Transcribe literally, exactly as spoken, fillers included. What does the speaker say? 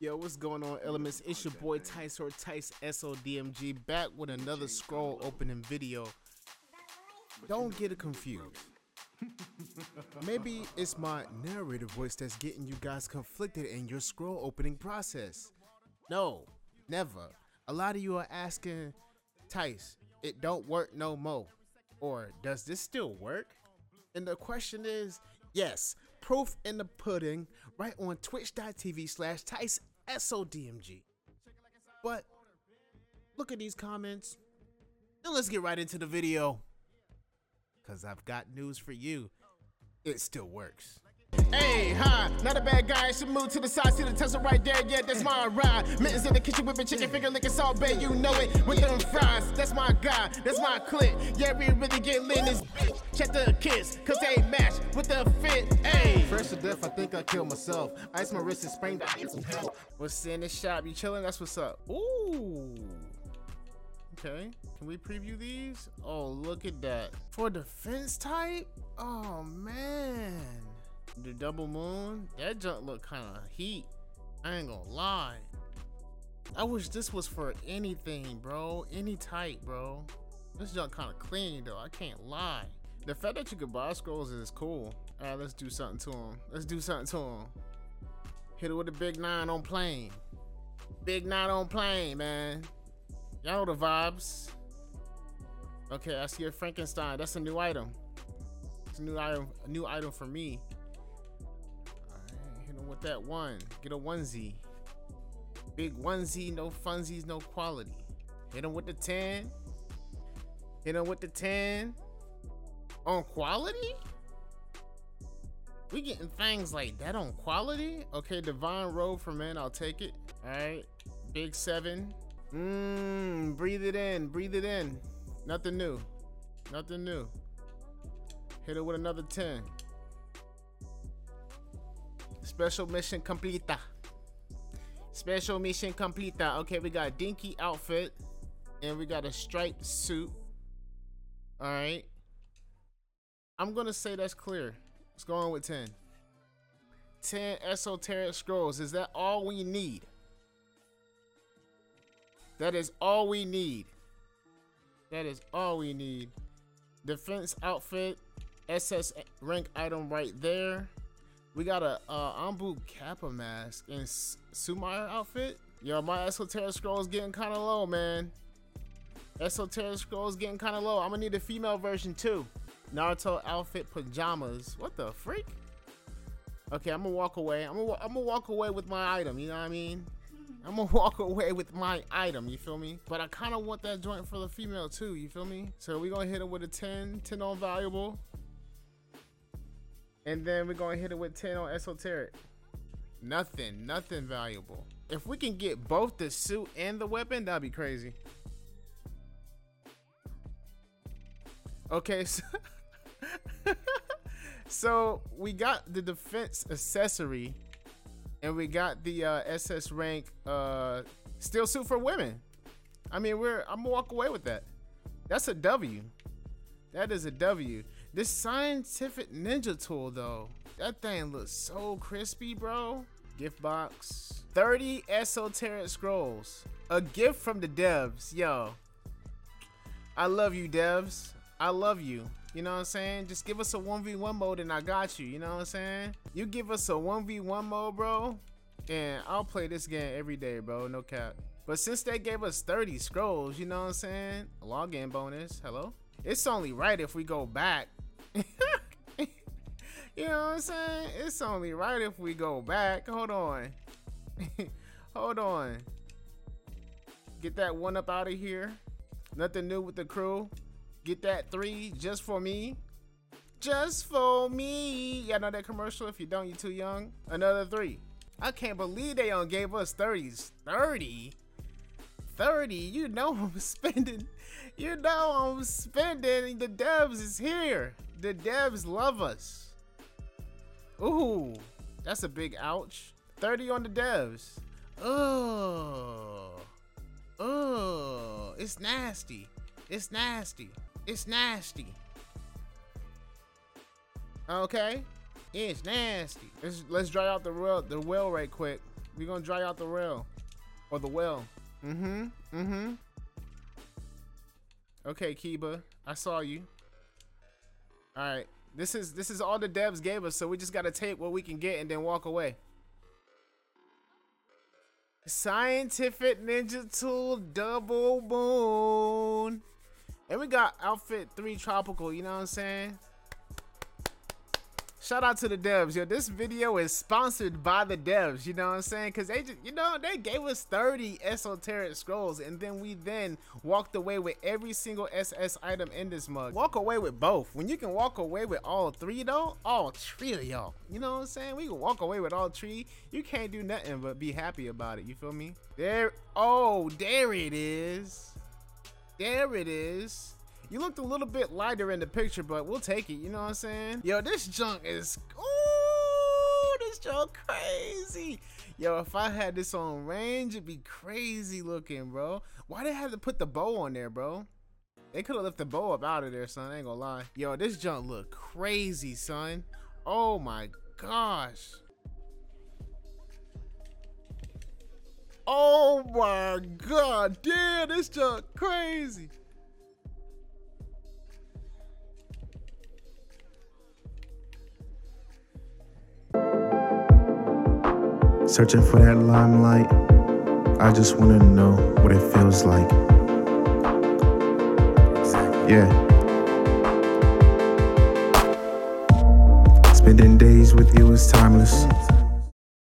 Yo, what's going on, Elementz? It's your boy Tice or Tice So D M G, back with another scroll opening video. Don't get it confused. Maybe it's my narrator voice that's getting you guys conflicted in your scroll opening process. No, never. A lot of you are asking, Tice, it don't work no more. Or does this still work? And the question is, yes, proof in the pudding, right on twitch.tv slash tice So D M G. But look at these comments, and let's get right into the video, because I've got news for you. It still works. Hey, huh, not a bad guy, I should move to the side, see the Tesla right there, yeah, that's my ride. Mittens in the kitchen whipping chicken, finger licking salt bay, you know it, with them fries, that's my guy, that's my clip, yeah, we really get lit in this bitch. Check the kids, cause they match with the fit, ayy. Fresh to death, I think I killed myself, ice my wrist and sprained the What's in the shop, you chilling, that's what's up. Ooh, okay, can we preview these? Oh, look at that. For defense type? Oh, man. The double moon, that junk look kind of heat, I ain't gonna lie. I wish this was for anything, bro, any type, bro. This junk kind of clean though, I can't lie. The fact that you could buy scrolls is cool. All right, let's do something to him. Let's do something to him. Hit it with a big nine on plane. Big nine on plane, man. Y'all know the vibes. Okay, I see a Frankenstein. That's a new item. It's a new item, a new item for me. With that one, get a onesie, big onesie, no funsies, no quality. Hit him with the ten, hit him with the ten on quality. We getting things like that on quality. Okay, Divine Robe for men, I'll take it. All right, big seven. Mmm, breathe it in, breathe it in. Nothing new, nothing new. Hit it with another ten. Special mission completa. Special mission completa. Okay, we got a dinky outfit and we got a striped suit. All right. I'm going to say that's clear. Let's go on with ten. ten esoteric scrolls. Is that all we need? That is all we need. That is all we need. Defense outfit. S S rank item right there. We got a uh, Ambu Kappa mask and Sumire outfit. Yo, my esoteric scroll is getting kind of low, man. Esoteric scroll is getting kind of low. I'm gonna need a female version too. Naruto outfit pajamas. What the freak? Okay, I'm gonna walk away. I'm gonna, I'm gonna walk away with my item. You know what I mean? I'm gonna walk away with my item. You feel me? But I kind of want that joint for the female too. You feel me? So we gonna hit it with a ten, ten on valuable. And then we're going to hit it with ten on esoteric. Nothing, nothing valuable. If we can get both the suit and the weapon, that'd be crazy. Okay, so, so we got the defense accessory and we got the uh, S S rank uh, steel suit for women. I mean, we're I'm going to walk away with that. That's a W. That is a W. This Scientific Ninja Tool, though, that thing looks so crispy, bro. Gift box. thirty esoteric scrolls. A gift from the devs, yo. I love you, devs. I love you. You know what I'm saying? Just give us a one v one mode and I got you. You know what I'm saying? You give us a one v one mode, bro, and I'll play this game every day, bro. No cap. But since they gave us thirty scrolls, you know what I'm saying? A login bonus. Hello? It's only right if we go back. You know what I'm saying? It's only right if we go back. Hold on. Hold on. Get that one up out of here. Nothing new with the crew. Get that three just for me. Just for me. Y'all know that commercial? If you don't, you're too young. Another three. I can't believe they done gave us thirties. thirty? thirty, you know I'm spending, you know I'm spending, the devs is here. The devs love us. Ooh, that's a big ouch. thirty on the devs. Oh, oh, it's nasty. It's nasty. It's nasty. Okay, it's nasty. Let's, let's dry out the well, the well right quick. We're gonna dry out the rail. Or the well. Mm-hmm. Mm-hmm. Okay, Kiba. I saw you. Alright. This is this is all the devs gave us, so we just gotta take what we can get and then walk away. Scientific Ninja Tool Double Boon. And we got outfit three tropical, you know what I'm saying? Shout out to the devs. Yo, this video is sponsored by the devs, you know what I'm saying? Because they just, you know, they gave us thirty esoteric scrolls, and then we then walked away with every single S S item in this mug. Walk away with both. When you can walk away with all three, though, all three of y'all, you know what I'm saying? We can walk away with all three. You can't do nothing but be happy about it, you feel me? There, oh, there it is. There it is. You looked a little bit lighter in the picture, but we'll take it, you know what I'm saying? Yo, this junk is, ooh, this junk crazy. Yo, if I had this on range, it'd be crazy looking, bro. Why they have to put the bow on there, bro? They could've left the bow up out of there, son, I ain't gonna lie. Yo, this junk look crazy, son. Oh my gosh. Oh my God, damn, this junk crazy. Searching for that limelight, I just want to know what it feels like. Yeah. Spending days with you is timeless.